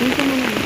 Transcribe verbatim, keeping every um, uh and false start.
Even in